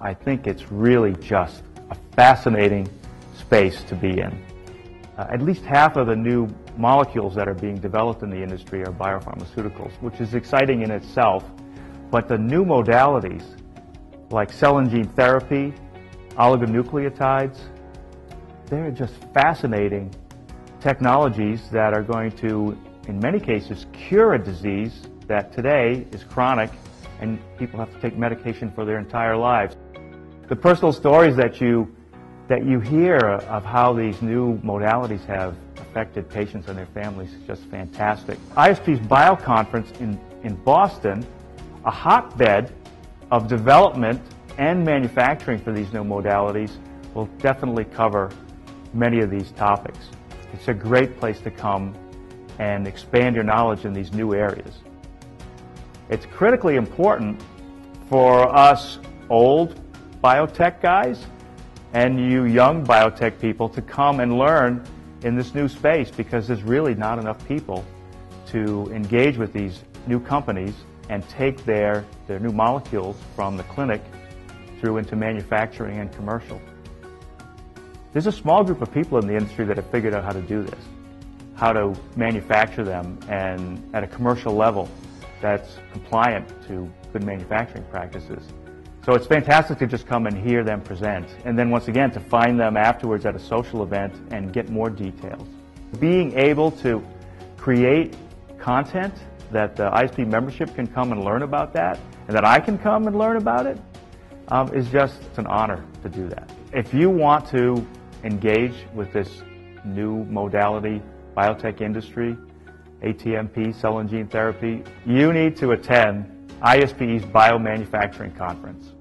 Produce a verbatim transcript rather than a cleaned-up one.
I think it's really just a fascinating space to be in. Uh, at least half of the new molecules that are being developed in the industry are biopharmaceuticals, which is exciting in itself, but the new modalities like cell and gene therapy, oligonucleotides, they're just fascinating technologies that are going to, in many cases, cure a disease that today is chronic and people have to take medication for their entire lives. The personal stories that you that you hear of how these new modalities have affected patients and their families is just fantastic. I S P's BioConference in, in Boston, a hotbed of development and manufacturing for these new modalities, will definitely cover many of these topics. It's a great place to come and expand your knowledge in these new areas. It's critically important for us old biotech guys and you young biotech people to come and learn in this new space, because there's really not enough people to engage with these new companies and take their, their new molecules from the clinic through into manufacturing and commercial. There's a small group of people in the industry that have figured out how to do this, how to manufacture them and at a commercial level that's compliant to good manufacturing practices. So it's fantastic to just come and hear them present, and then once again to find them afterwards at a social event and get more details. Being able to create content that the I S P membership can come and learn about that, and that I can come and learn about it, um, is just an honor to do that. If you want to engage with this new modality, biotech industry, A T M P, cell and gene therapy, you need to attend I S P E's Biomanufacturing Conference.